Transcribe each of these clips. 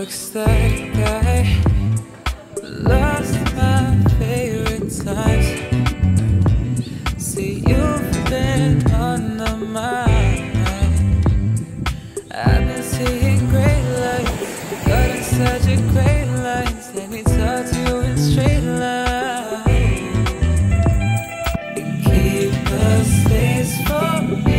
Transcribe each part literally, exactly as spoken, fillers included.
looks like I lost my favorite times. See, you've been on the mind. I've been seeing great lights, but in such a great lights, let me talk to you in straight lines. And keep a space for me.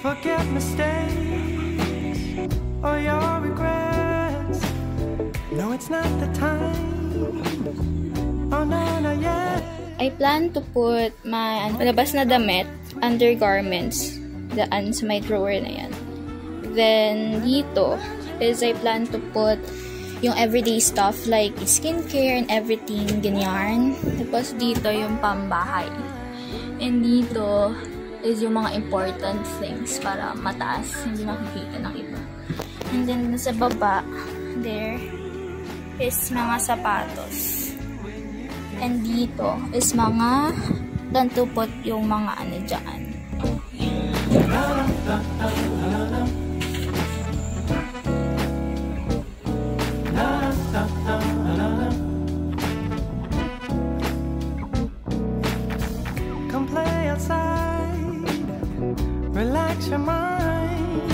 Forget mistakes or your regrets. No, it's not the time. Oh, no, not yet. I plan to put my palabas na damit, undergarments, daan sa my drawer na yan. Then, dito is I plan to put yung everyday stuff like skincare and everything, ganyan. Tapos dito yung pambahay. And dito is yung mga important things para mataas, hindi nakikita ng iba. And then, nasa baba, there is mga sapatos. And dito is mga dantupot yung mga ano dyan. Come play outside, relax your mind,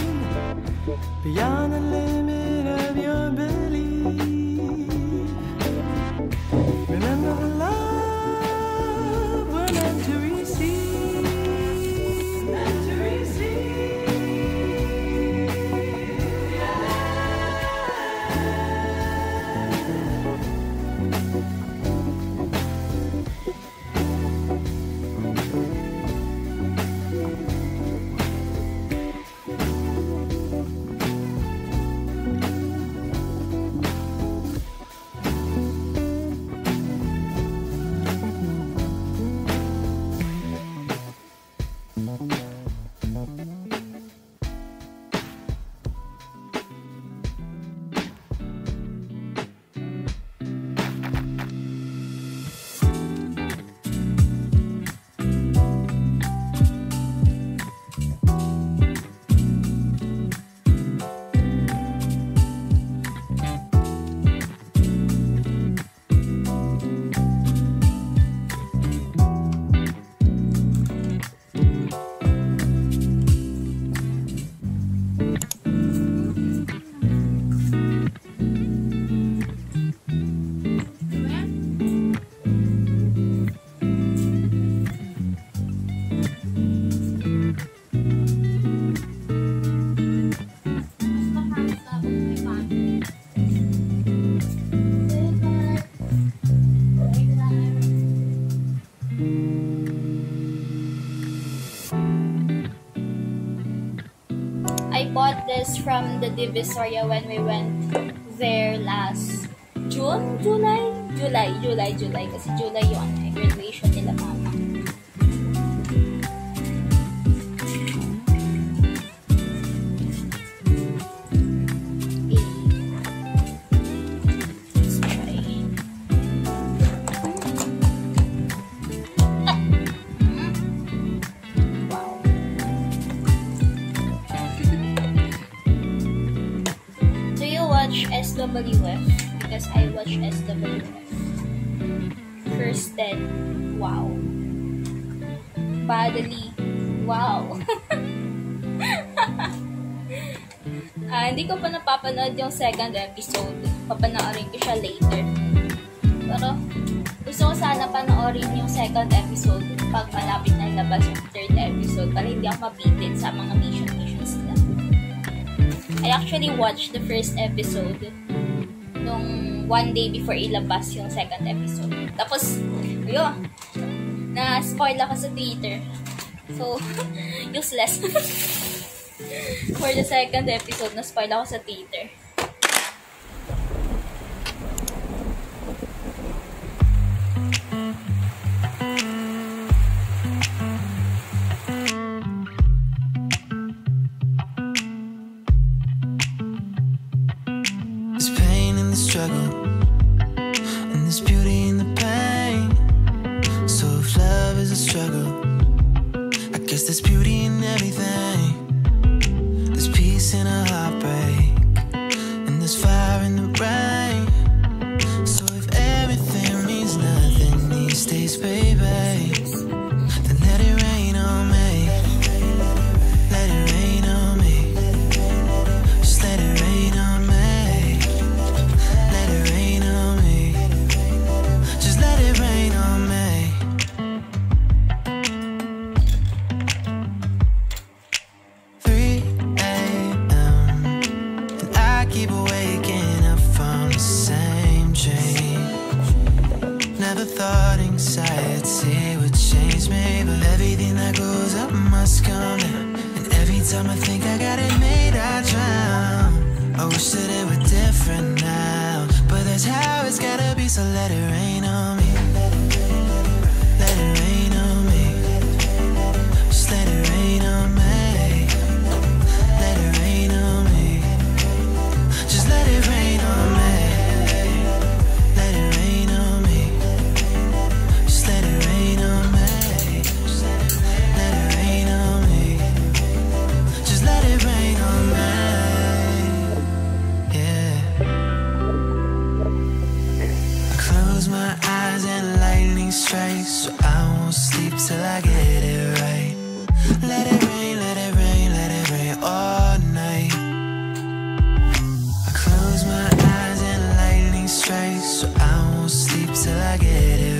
beyond the limit of your belief. Remember the love we're meant to receive, meant to receive. Yeah. I bought this from the Divisoria when we went there last June, July, July, July, July, kasi July yun, I graduation nila mama. S W F because I watch S W F. First dead, wow. Bodily, wow. Ah, hindi ko pa napapanood yung second episode. Papanoorin ko siya later. Pero gusto ko sana panoorin yung second episode pag malapit na ilabas yung third episode para hindi ako mabitin sa mga mission-missions nila. I actually watched the first episode nung one day before ilabas yung second episode. Tapos, ayun, na-spoil ako sa Twitter. So, useless. For the second episode, na-spoil ako sa Twitter. Let it rain on me. close my eyes and lightning strikes, so I won't sleep till I get it right. Let it rain, let it rain, let it rain all night. I close my eyes and lightning strikes, so I won't sleep till I get it right.